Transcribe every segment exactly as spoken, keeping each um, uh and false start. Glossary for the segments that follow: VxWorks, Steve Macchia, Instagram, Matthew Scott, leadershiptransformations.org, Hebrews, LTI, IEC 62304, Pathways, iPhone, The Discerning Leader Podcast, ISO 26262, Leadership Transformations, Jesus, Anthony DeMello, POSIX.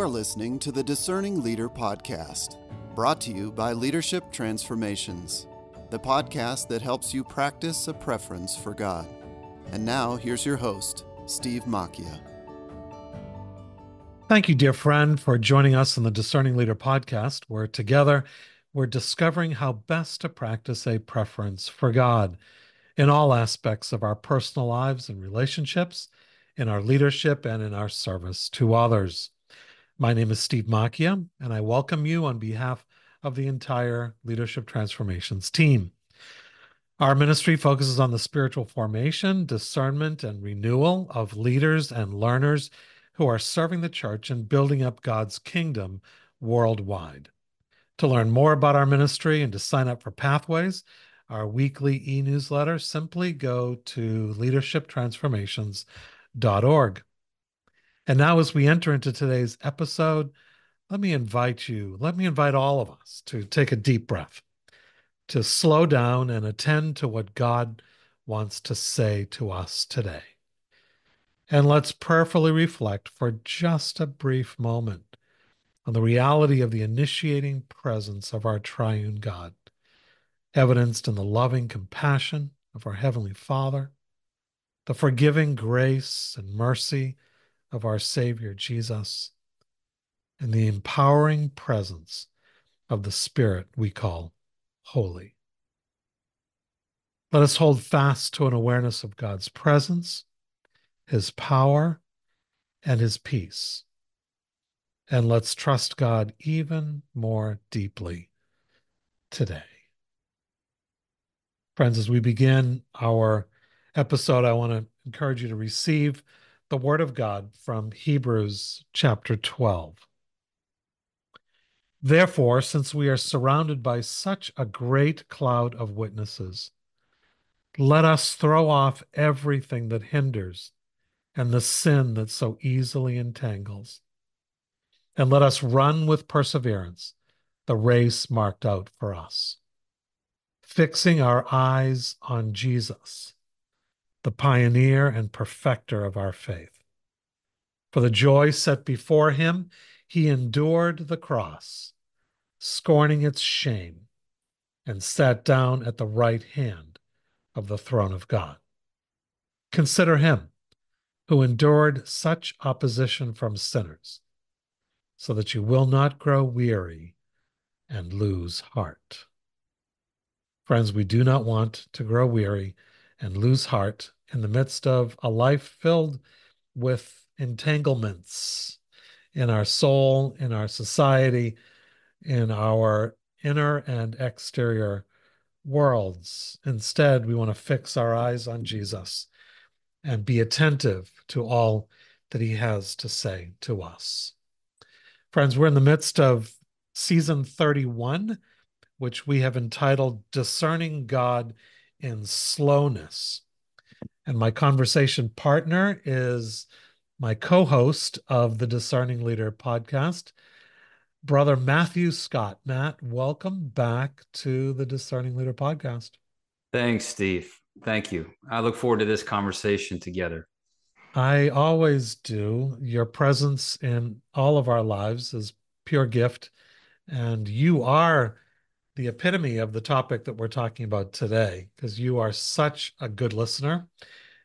are listening to the Discerning Leader Podcast, brought to you by Leadership Transformations, the podcast that helps you practice a preference for God. And now, here's your host, Steve Macchia. Thank you, dear friend, for joining us on the Discerning Leader Podcast, where together we're discovering how best to practice a preference for God in all aspects of our personal lives and relationships, in our leadership, and in our service to others. My name is Steve Macchia, and I welcome you on behalf of the entire Leadership Transformations team. Our ministry focuses on the spiritual formation, discernment, and renewal of leaders and learners who are serving the church and building up God's kingdom worldwide. To learn more about our ministry and to sign up for Pathways, our weekly e-newsletter, simply go to leadership transformations dot org. And now, as we enter into today's episode, let me invite you, let me invite all of us to take a deep breath, to slow down and attend to what God wants to say to us today. And let's prayerfully reflect for just a brief moment on the reality of the initiating presence of our triune God, evidenced in the loving compassion of our Heavenly Father, the forgiving grace and mercy of our Savior Jesus, and the empowering presence of the Spirit we call Holy. Let us hold fast to an awareness of God's presence, His power, and His peace. And let's trust God even more deeply today. Friends, as we begin our episode, I want to encourage you to receive the Word of God from Hebrews chapter twelve. Therefore, since we are surrounded by such a great cloud of witnesses, let us throw off everything that hinders and the sin that so easily entangles. And let us run with perseverance the race marked out for us, fixing our eyes on Jesus, the pioneer and perfecter of our faith. For the joy set before him, he endured the cross, scorning its shame, and sat down at the right hand of the throne of God. Consider him who endured such opposition from sinners, so that you will not grow weary and lose heart. Friends, we do not want to grow weary and lose heart in the midst of a life filled with entanglements in our soul, in our society, in our inner and exterior worlds. Instead, we want to fix our eyes on Jesus and be attentive to all that he has to say to us. Friends, we're in the midst of season thirty-one, which we have entitled Discerning God in Slowness. And my conversation partner is my co-host of the Discerning Leader Podcast, Brother Matthew Scott. Matt, welcome back to the Discerning Leader Podcast. Thanks, Steve. Thank you. I look forward to this conversation together. I always do. Your presence in all of our lives is pure gift, and you are the epitome of the topic that we're talking about today, because you are such a good listener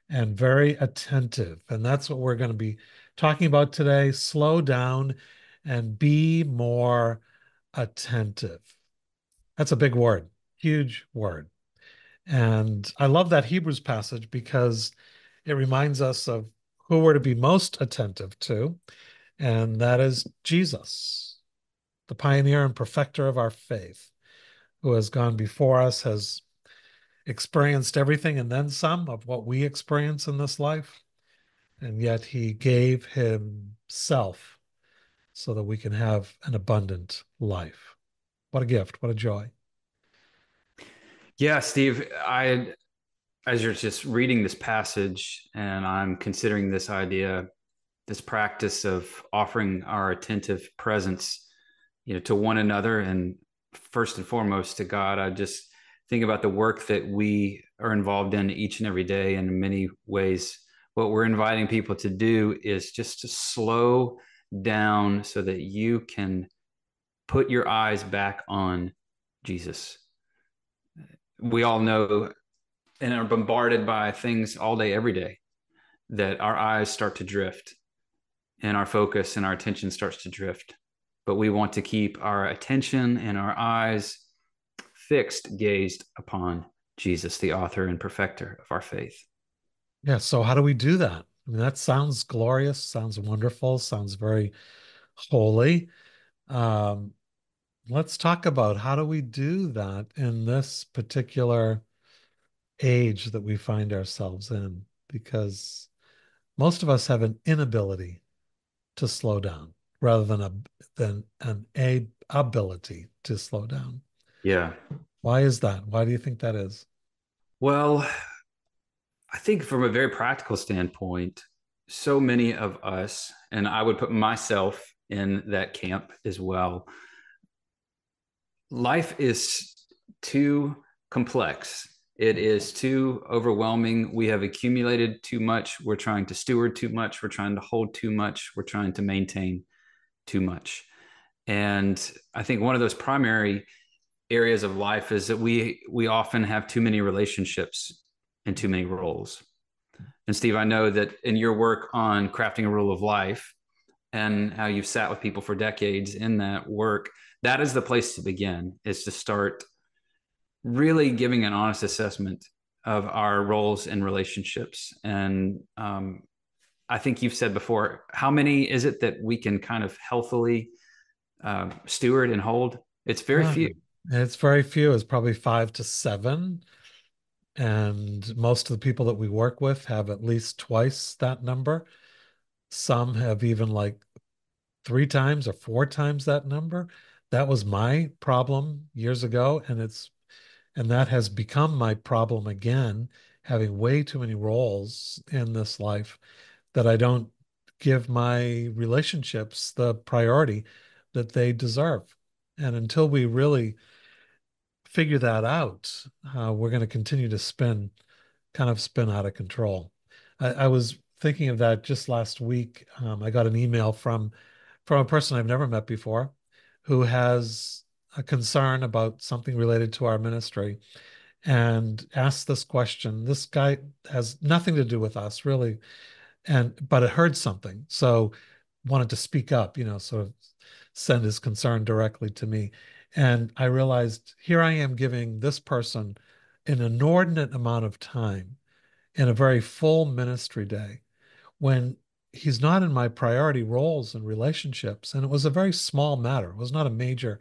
and very attentive. And that's what we're going to be talking about today. Slow down and be more attentive. That's a big word, huge word. And I love that Hebrews passage because it reminds us of who we're to be most attentive to, and that is Jesus, the pioneer and perfecter of our faith, who has gone before us, has experienced everything and then some of what we experience in this life, and yet he gave himself so that we can have an abundant life. What a gift, what a joy. Yeah, Steve, I, as you're just reading this passage, and I'm considering this idea, this practice of offering our attentive presence, you know, to one another, and first and foremost to God. I just think about the work that we are involved in each and every day. In many ways, what we're inviting people to do is just to slow down so that you can put your eyes back on Jesus. We all know and are bombarded by things all day, every day, that our eyes start to drift and our focus and our attention starts to drift. But we want to keep our attention and our eyes fixed, gazed upon Jesus, the author and perfecter of our faith. Yeah. So how do we do that? I mean, that sounds glorious, sounds wonderful, sounds very holy. Um, let's talk about how do we do that in this particular age that we find ourselves in, because most of us have an inability to slow down rather than a than an a, ability to slow down. Yeah. Why is that? Why do you think that is? Well, I think from a very practical standpoint, so many of us, and I would put myself in that camp as well, life is too complex. It is too overwhelming. We have accumulated too much. We're trying to steward too much. We're trying to hold too much. We're trying to maintain too much. And I think one of those primary areas of life is that we we often have too many relationships and too many roles. And Steve, I know that in your work on crafting a rule of life and how you've sat with people for decades in that work, that is the place to begin, is to start really giving an honest assessment of our roles and relationships. And um, I think you've said before, how many is it that we can kind of healthily uh, steward and hold? It's very yeah, few. It's very few. It's probably five to seven. And most of the people that we work with have at least twice that number. Some have even like three times or four times that number. That was my problem years ago. And it's And that has become my problem again, having way too many roles in this life that I don't give my relationships the priority that they deserve. And until we really figure that out, uh, we're going to continue to spin, kind of spin out of control. I, I was thinking of that just last week. Um, I got an email from, from a person I've never met before who has a concern about something related to our ministry and asked this question. This guy has nothing to do with us really, and but it heard something. So wanted to speak up, you know, sort of send his concern directly to me. And I realized here I am giving this person an inordinate amount of time in a very full ministry day when he's not in my priority roles and relationships. And it was a very small matter. It was not a major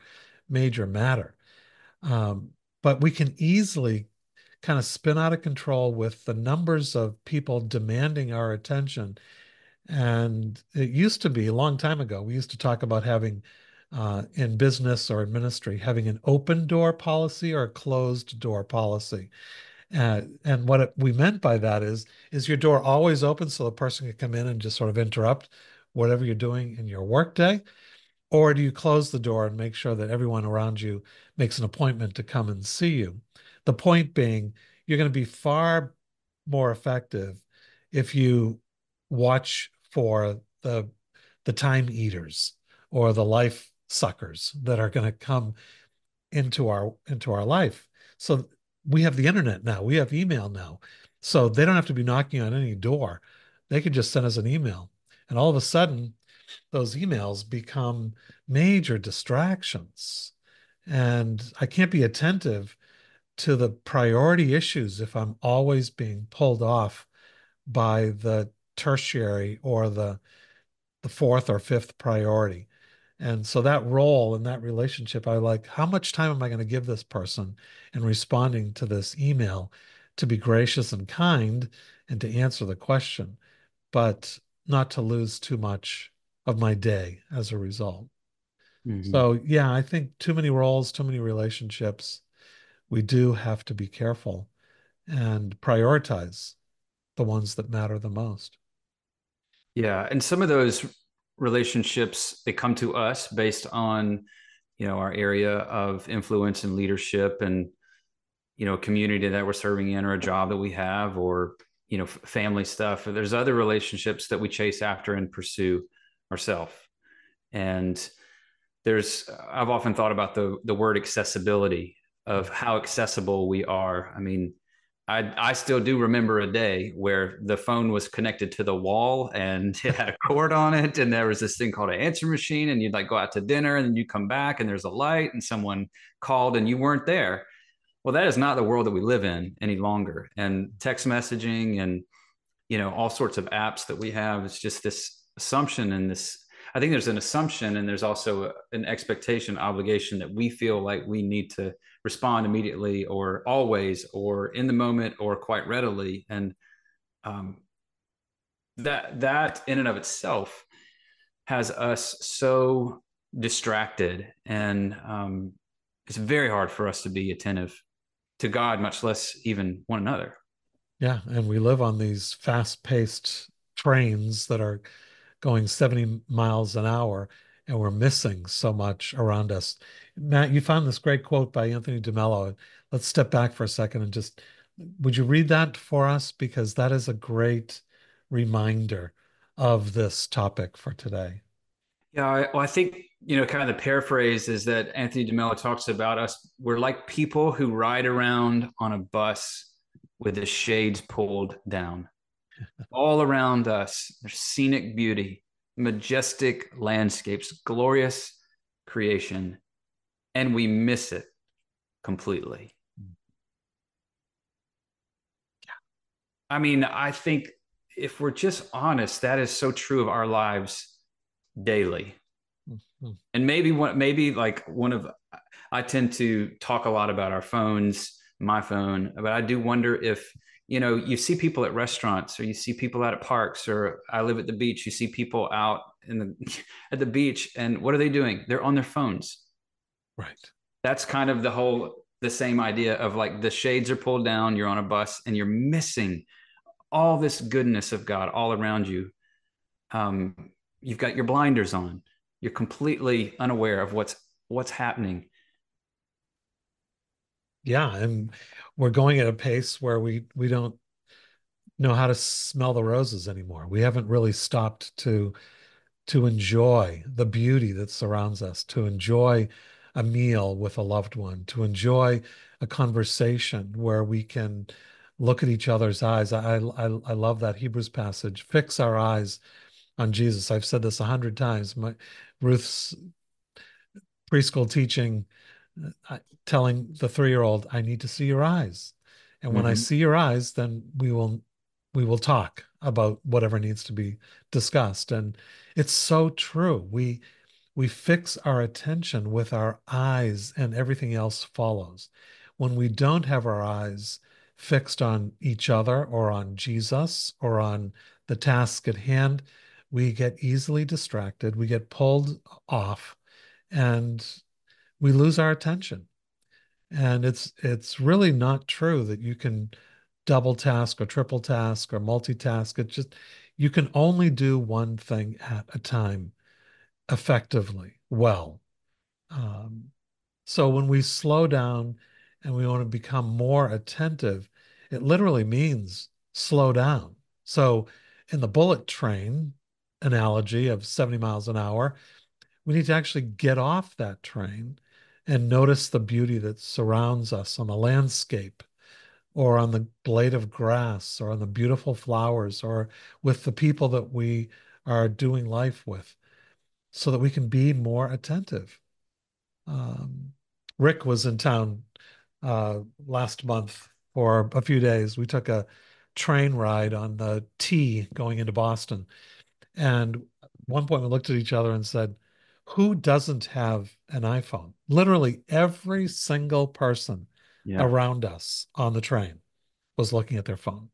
major matter. Um, but we can easily kind of spin out of control with the numbers of people demanding our attention. And it used to be a long time ago, we used to talk about having uh, in business or in ministry, having an open door policy or a closed door policy. Uh, and what it, we meant by that is, is your door always open so the person can come in and just sort of interrupt whatever you're doing in your workday? Or do you close the door and make sure that everyone around you makes an appointment to come and see you? The point being, you're going to be far more effective if you watch for the, the time eaters or the life suckers that are going to come into our, into our life. So we have the internet now. We have email now. So they don't have to be knocking on any door. They can just send us an email. And all of a sudden, those emails become major distractions. And I can't be attentive to the priority issues if I'm always being pulled off by the tertiary or the, the fourth or fifth priority. And so that role and that relationship, I like, how much time am I going to give this person in responding to this email to be gracious and kind and to answer the question, but not to lose too much of my day as a result. Mm-hmm. So yeah, I think too many roles, too many relationships, we do have to be careful and prioritize the ones that matter the most. Yeah. And some of those relationships, they come to us based on, you know, our area of influence and leadership and, you know, community that we're serving in or a job that we have or, you know, family stuff. There's other relationships that we chase after and pursue ourself. And there's, I've often thought about the the word accessibility, of how accessible we are. I mean, I I still do remember a day where the phone was connected to the wall and it had a cord on it. And there was this thing called an answer machine, and you'd like go out to dinner and then you come back and there's a light and someone called and you weren't there. Well, that is not the world that we live in any longer. And text messaging and, you know, all sorts of apps that we have, it's just this assumption and this, I think there's an assumption and there's also an expectation, obligation that we feel like we need to respond immediately or always or in the moment or quite readily. And um, that that in and of itself has us so distracted, and um, it's very hard for us to be attentive to God, much less even one another. Yeah, and we live on these fast-paced trains that are going seventy miles an hour, and we're missing so much around us. Matt, you found this great quote by Anthony DeMello. Let's step back for a second and just, would you read that for us? Because that is a great reminder of this topic for today. Yeah, I, well, I think, you know, kind of the paraphrase is that Anthony DeMello talks about us, we're like people who ride around on a bus with the shades pulled down. All around us, there's scenic beauty, majestic landscapes, glorious creation, and we miss it completely. Yeah. I mean, I think if we're just honest, that is so true of our lives daily. Mm-hmm. And maybe one, maybe like one of, I tend to talk a lot about our phones, my phone, but I do wonder if, you know, you see people at restaurants, or you see people out at parks, or I live at the beach, you see people out in the, at the beach, and what are they doing? They're on their phones. Right. That's kind of the whole, the same idea of like the shades are pulled down, you're on a bus and you're missing all this goodness of God all around you. Um, you've got your blinders on. You're completely unaware of what's, what's happening. Yeah, and we're going at a pace where we we don't know how to smell the roses anymore. We haven't really stopped to to enjoy the beauty that surrounds us, to enjoy a meal with a loved one, to enjoy a conversation where we can look at each other's eyes. I I, I love that Hebrews passage. Fix our eyes on Jesus. I've said this a hundred times. My Ruth's preschool teaching. Telling the three-year-old, I need to see your eyes. And when mm-hmm. I see your eyes, then we will, we will talk about whatever needs to be discussed. And it's so true. We, we fix our attention with our eyes and everything else follows. When we don't have our eyes fixed on each other or on Jesus or on the task at hand, we get easily distracted. We get pulled off and we lose our attention. And it's it's really not true that you can double task or triple task or multitask. It's just, you can only do one thing at a time effectively, well. Um, so when we slow down and we want to become more attentive, it literally means slow down. So in the bullet train analogy of seventy miles an hour, we need to actually get off that train and notice the beauty that surrounds us on the landscape or on the blade of grass or on the beautiful flowers or with the people that we are doing life with, so that we can be more attentive. Um, Rick was in town uh, last month for a few days. We took a train ride on the T going into Boston. And at one point we looked at each other and said, who doesn't have an iPhone? Literally every single person yeah. around us on the train was looking at their phone.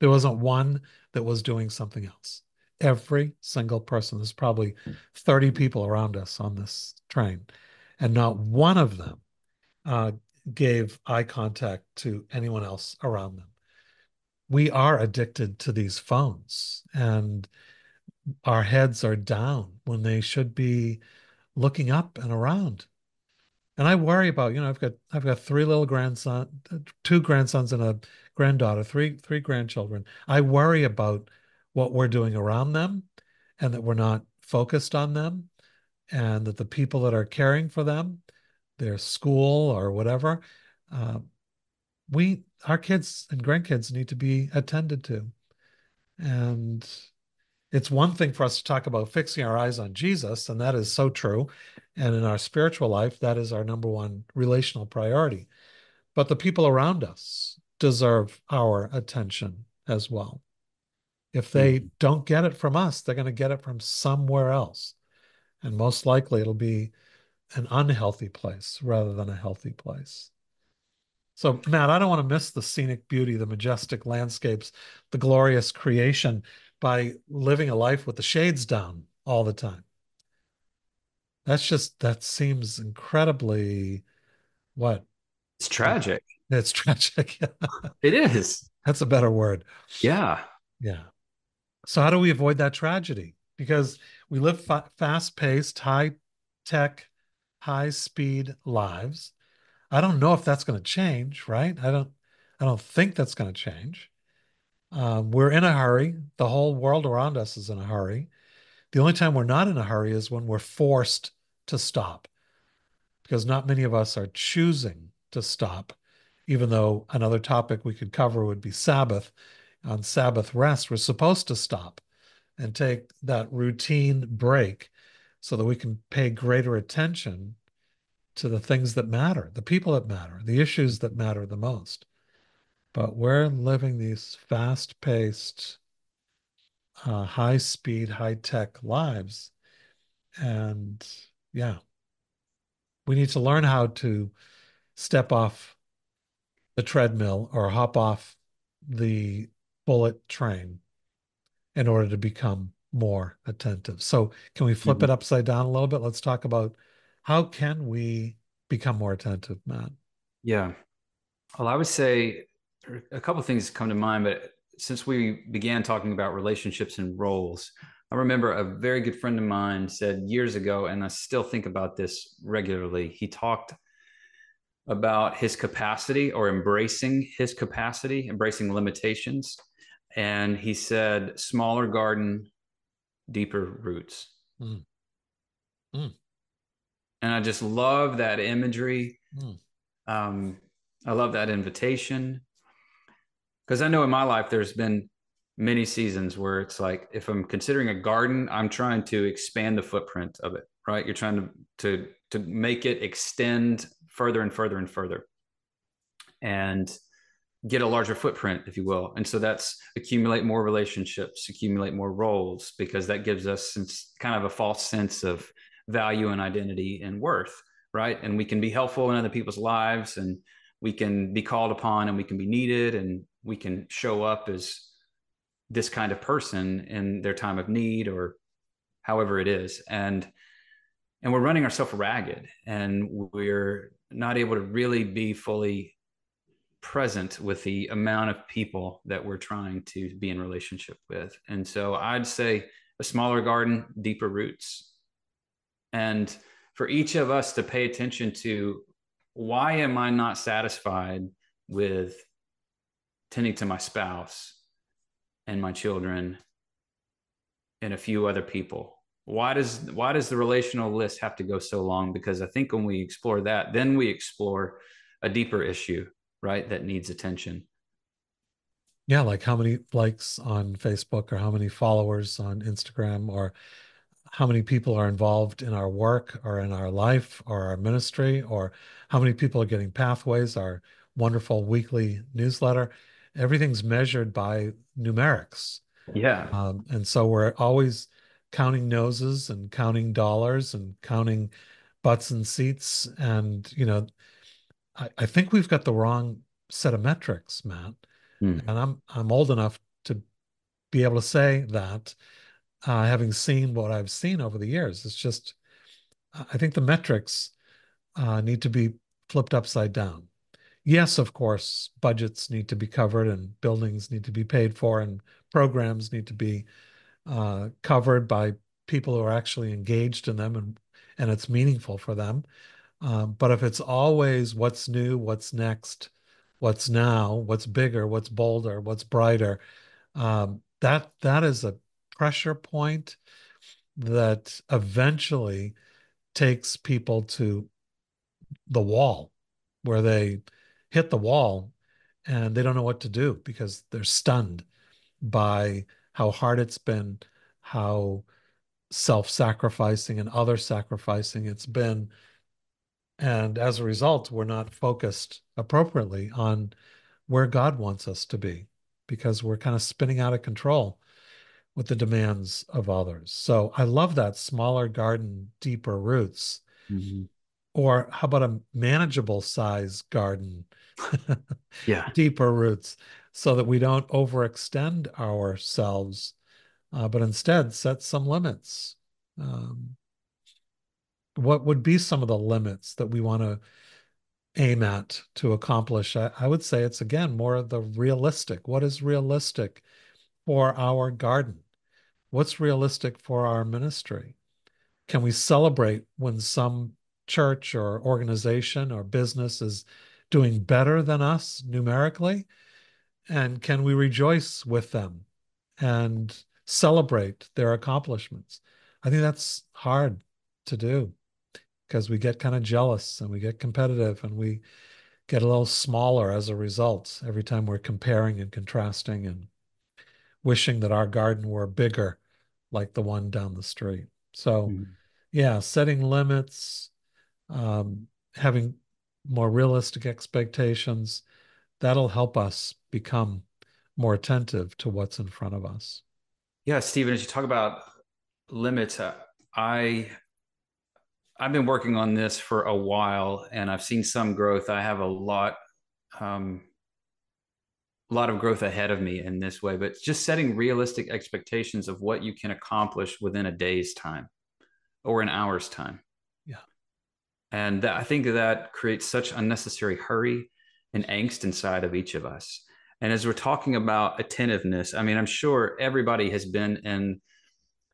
There wasn't one that was doing something else. Every single person. There's probably thirty people around us on this train. And not one of them uh, gave eye contact to anyone else around them. We are addicted to these phones, and our heads are down when they should be looking up and around. And I worry about, you know, I've got, I've got three little grandsons, two grandsons and a granddaughter, three, three grandchildren. I worry about what we're doing around them and that we're not focused on them. and that the people that are caring for them, their school or whatever, uh, we, our kids and grandkids need to be attended to. And it's one thing for us to talk about fixing our eyes on Jesus, and that is so true. And in our spiritual life, that is our number one relational priority. But the people around us deserve our attention as well. If they don't get it from us, they're going to get it from somewhere else. And most likely it'll be an unhealthy place rather than a healthy place. So, Matt, I don't want to miss the scenic beauty, the majestic landscapes, the glorious creation by living a life with the shades down all the time. That's just, that seems incredibly, what? It's tragic. It's tragic. It is. That's a better word. Yeah. Yeah. So how do we avoid that tragedy? Because we live fa- fast-paced, high-tech, high-speed lives. I don't know if that's going to change, right? I don't I don't think that's going to change. Um, we're in a hurry. The whole world around us is in a hurry. The only time we're not in a hurry is when we're forced to stop, because not many of us are choosing to stop, even though another topic we could cover would be Sabbath. On Sabbath rest, we're supposed to stop and take that routine break so that we can pay greater attention to the things that matter, the people that matter, the issues that matter the most. But we're living these fast-paced, uh, high-speed, high-tech lives. And yeah, we need to learn how to step off the treadmill or hop off the bullet train in order to become more attentive. So can we flip mm-hmm. it upside down a little bit? Let's talk about how can we become more attentive, Matt? Yeah. Well, I would say a couple of things come to mind, but since we began talking about relationships and roles, I remember a very good friend of mine said years ago, and I still think about this regularly, he talked about his capacity or embracing his capacity, embracing limitations. And he said, smaller garden, deeper roots. Mm. Mm. And I just love that imagery. Mm. Um, I love that invitation. Because I know in my life, there's been many seasons where it's like, if I'm considering a garden, I'm trying to expand the footprint of it, right? You're trying to, to, to make it extend further and further and further and get a larger footprint, if you will. And so that's accumulate more relationships, accumulate more roles, because that gives us sense, kind of a false sense of value and identity and worth, right? And we can be helpful in other people's lives, and we can be called upon, and we can be needed, and we can show up as this kind of person in their time of need or however it is. And and we're running ourselves ragged, and we're not able to really be fully present with the amount of people that we're trying to be in relationship with. And so I'd say a smaller garden, deeper roots. And for each of us to pay attention to, why am I not satisfied with tending to my spouse and my children and a few other people? Why does why does the relational list have to go so long? Because I think when we explore that, then we explore a deeper issue, right? That needs attention. Yeah, like how many likes on Facebook, or how many followers on Instagram, or how many people are involved in our work or in our life or our ministry, or how many people are getting Pathways, our wonderful weekly newsletter. Everything's measured by numerics. Yeah. Um, and so we're always counting noses and counting dollars and counting butts and seats. And, you know, I, I think we've got the wrong set of metrics, Matt. Mm. And I'm, I'm old enough to be able to say that, uh, having seen what I've seen over the years. It's just, I think the metrics uh, need to be flipped upside down. Yes, of course, budgets need to be covered, and buildings need to be paid for, and programs need to be Uh, covered by people who are actually engaged in them, and, and it's meaningful for them. Um, but if it's always what's new, what's next, what's now, what's bigger, what's bolder, what's brighter, um, that that is a pressure point that eventually takes people to the wall, where they hit the wall and they don't know what to do because they're stunned by how hard it's been, how self-sacrificing and other sacrificing it's been. And as a result, we're not focused appropriately on where God wants us to be, because we're kind of spinning out of control with the demands of others. So I love that smaller garden, deeper roots. Mm-hmm. Or how about a manageable size garden? Yeah. Deeper roots, so that we don't overextend ourselves, uh, but instead set some limits. Um, what would be some of the limits that we want to aim at to accomplish? I, I would say it's, again, more of the realistic. What is realistic for our garden? What's realistic for our ministry? Can we celebrate when some church or organization or business is doing better than us numerically? And can we rejoice with them and celebrate their accomplishments? I think that's hard to do, because we get kind of jealous and we get competitive and we get a little smaller as a result every time we're comparing and contrasting and wishing that our garden were bigger, like the one down the street. So mm-hmm. yeah, setting limits, um, having more realistic expectations, that'll help us become more attentive to what's in front of us. Yeah, Stephen, as you talk about limits, uh, I, I've been working on this for a while and I've seen some growth. I have a lot, um, a lot of growth ahead of me in this way, but just setting realistic expectations of what you can accomplish within a day's time or an hour's time. Yeah. And that, I think that creates such unnecessary hurry and angst inside of each of us. And as we're talking about attentiveness, I mean, I'm sure everybody has been in,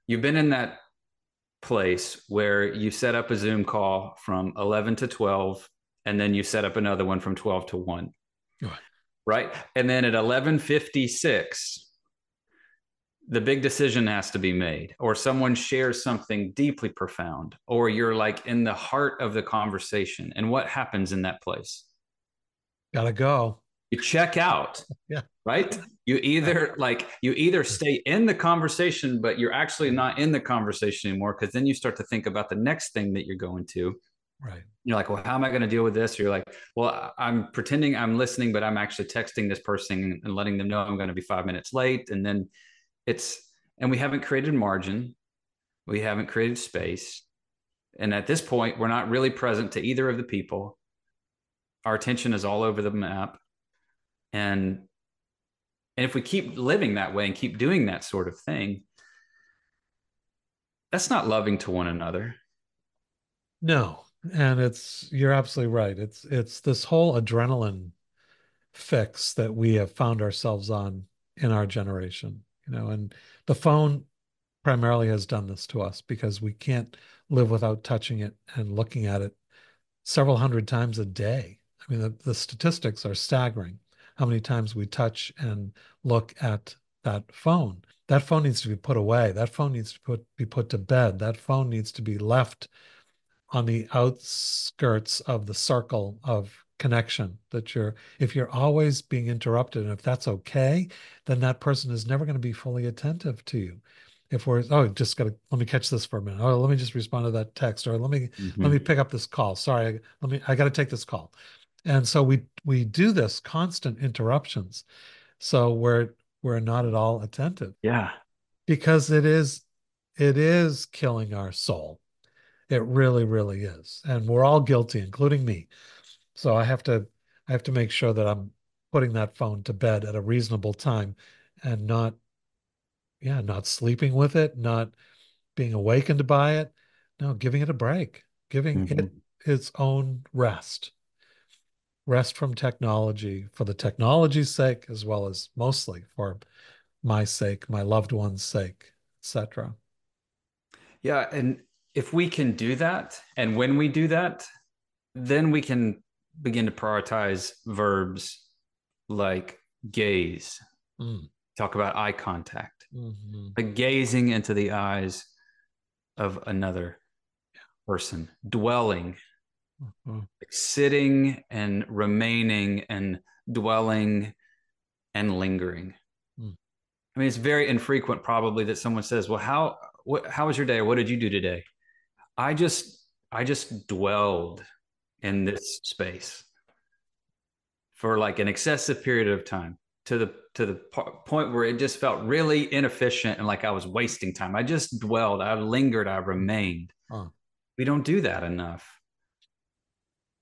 you've been in that place where you set up a Zoom call from eleven to twelve, and then you set up another one from twelve to one, right? And then at eleven fifty-six, the big decision has to be made, or someone shares something deeply profound, or you're like in the heart of the conversation. And what happens in that place? Gotta go. You check out, yeah. Right? You either like, you either stay in the conversation, but you're actually not in the conversation anymore, because then you start to think about the next thing that you're going to. Right. You're like, well, how am I going to deal with this? Or you're like, well, I'm pretending I'm listening, but I'm actually texting this person and letting them know I'm going to be five minutes late. And then it's, and we haven't created margin. We haven't created space. And at this point, we're not really present to either of the people. Our attention is all over the map. And, and if we keep living that way and keep doing that sort of thing, that's not loving to one another. No. And it's, you're absolutely right. It's, it's this whole adrenaline fix that we have found ourselves on in our generation, you know, and the phone primarily has done this to us, because we can't live without touching it and looking at it several hundred times a day. I mean, the, the statistics are staggering. How many times we touch and look at that phone. That phone needs to be put away. That phone needs to put, be put to bed. That phone needs to be left on the outskirts of the circle of connection that you're, if you're always being interrupted, and if that's okay, then that person is never going to be fully attentive to you. If we're, oh, just got to, let me catch this for a minute. Oh, let me just respond to that text, or let me, mm-hmm. let me pick up this call. Sorry, let me, I got to take this call. And so we, we do this constant interruptions. So we're, we're not at all attentive. Yeah. Because it is, it is killing our soul. It really, really is. And we're all guilty, including me. So I have to, I have to make sure that I'm putting that phone to bed at a reasonable time, and not, yeah, not sleeping with it, not being awakened by it. No, giving it a break, giving mm-hmm. it its own rest, rest from technology, for the technology's sake, as well as mostly for my sake, my loved one's sake, et cetera. Yeah. And if we can do that, and when we do that, then we can begin to prioritize verbs like gaze, mm. talk about eye contact, mm-hmm. like gazing into the eyes of another, yeah. person, dwelling, mm-hmm. like sitting and remaining and dwelling and lingering. Mm. I mean, it's very infrequent probably that someone says, well, how, what, how was your day? What did you do today? I just, I just dwelled in this space for like an excessive period of time to the, to the point where it just felt really inefficient and like I was wasting time. I just dwelled, I lingered, I remained. Huh. We don't do that enough.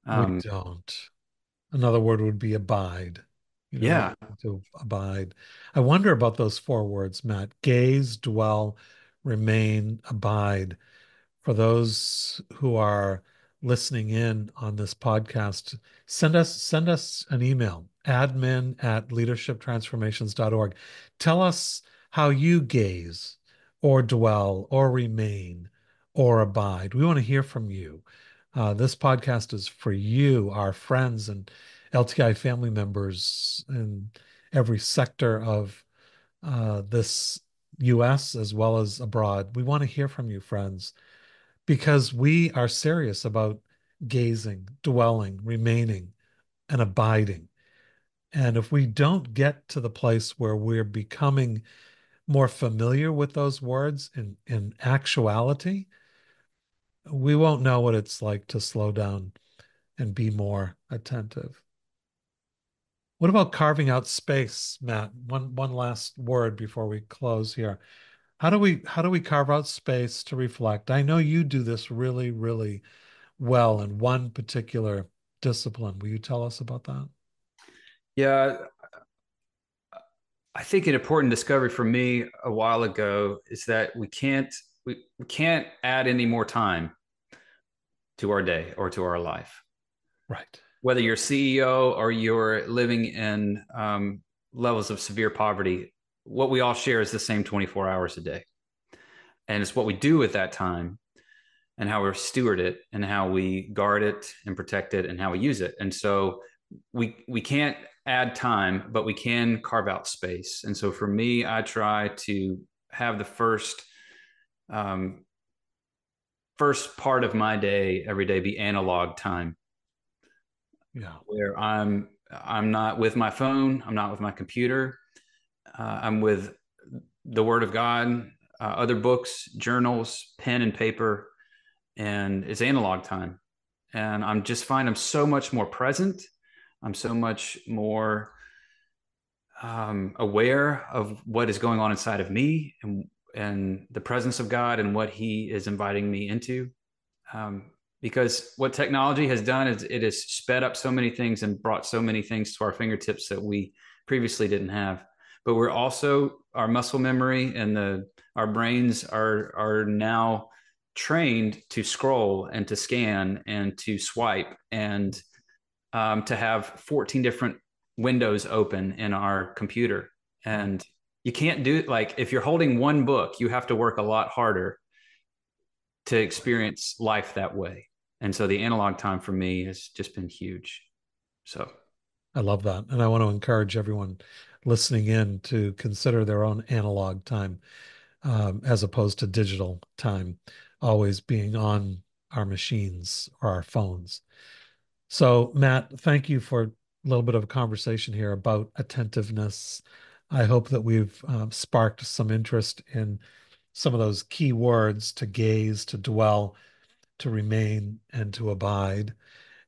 Um, we don't. Another word would be abide. You know, yeah. To abide. I wonder about those four words, Matt. Gaze, dwell, remain, abide. For those who are listening in on this podcast, send us send us an email, admin at leadership transformations dot org. Tell us how you gaze or dwell or remain or abide. We want to hear from you. Uh, this podcast is for you, our friends and L T I family members in every sector of uh, this U S as well as abroad. We want to hear from you, friends, because we are serious about gazing, dwelling, remaining, and abiding. And if we don't get to the place where we're becoming more familiar with those words in, in actuality, we won't know what it's like to slow down and be more attentive. What about carving out space, Matt? One one last word before we close here. How do we how do we carve out space to reflect? I know you do this really, really well in one particular discipline. Will you tell us about that? Yeah, I think an important discovery for me a while ago is that we can't we, we can't add any more time to our day or to our life. Right. Whether you're C E O or you're living in um, levels of severe poverty, what we all share is the same twenty-four hours a day. And it's what we do with that time and how we steward it and how we guard it and protect it and how we use it. And so we, we can't add time, but we can carve out space. And so for me, I try to have the first, um, first part of my day every day be analog time. Yeah. Where I'm, I'm not with my phone. I'm not with my computer. Uh, I'm with the Word of God, uh, other books, journals, pen and paper, and it's analog time. And I'm just fine. I'm so much more present. I'm so much more um, aware of what is going on inside of me and, and the presence of God and what He is inviting me into. Um, Because what technology has done is it has sped up so many things and brought so many things to our fingertips that we previously didn't have. But we're also, our muscle memory and the our brains are, are now trained to scroll and to scan and to swipe and um, to have fourteen different windows open in our computer. And you can't do it. Like if you're holding one book, you have to work a lot harder to experience life that way. And so the analog time for me has just been huge. So I love that. And I want to encourage everyone listening in to consider their own analog time um, as opposed to digital time, always being on our machines or our phones. So Matt, thank you for a little bit of a conversation here about attentiveness. I hope that we've uh, sparked some interest in some of those key words: to gaze, to dwell, to remain, and to abide.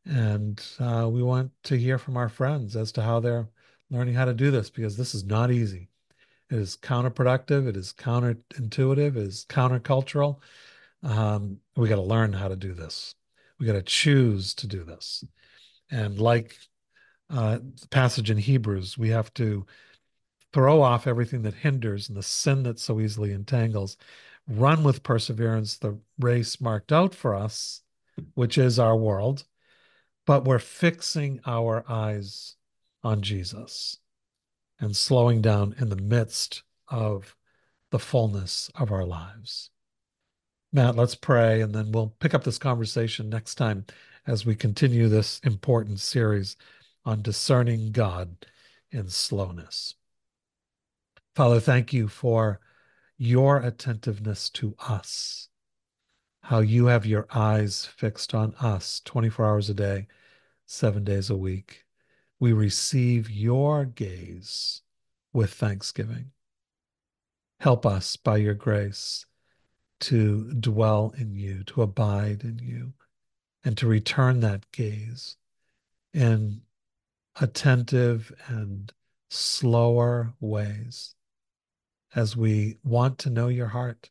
And uh, we want to hear from our friends as to how they're learning how to do this, because this is not easy. It is counterproductive. It is counterintuitive. It is countercultural. Um, we got to learn how to do this. We got to choose to do this. And like uh, the passage in Hebrews, we have to throw off everything that hinders and the sin that so easily entangles. Run with perseverance the race marked out for us, which is our world, but we're fixing our eyes on Jesus and slowing down in the midst of the fullness of our lives. Matt, let's pray, and then we'll pick up this conversation next time as we continue this important series on discerning God in slowness. Father, thank you for your attentiveness to us, how you have your eyes fixed on us twenty-four hours a day, seven days a week. We receive your gaze with thanksgiving. Help us by your grace to dwell in you, to abide in you, and to return that gaze in attentive and slower ways as we want to know your heart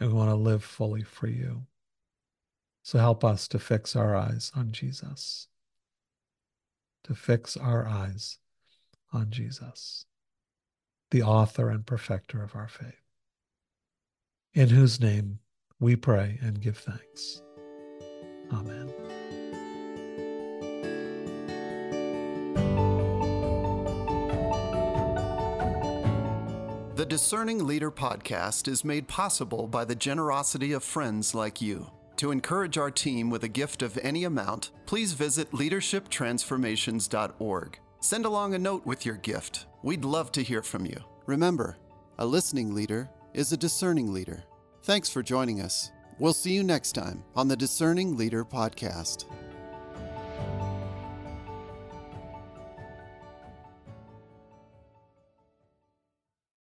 and we want to live fully for you. So help us to fix our eyes on Jesus, to fix our eyes on Jesus, the author and perfecter of our faith, in whose name we pray and give thanks. Amen. The Discerning Leader Podcast is made possible by the generosity of friends like you. To encourage our team with a gift of any amount, please visit leadership transformations dot org. Send along a note with your gift. We'd love to hear from you. Remember, a listening leader is a discerning leader. Thanks for joining us. We'll see you next time on the Discerning Leader Podcast.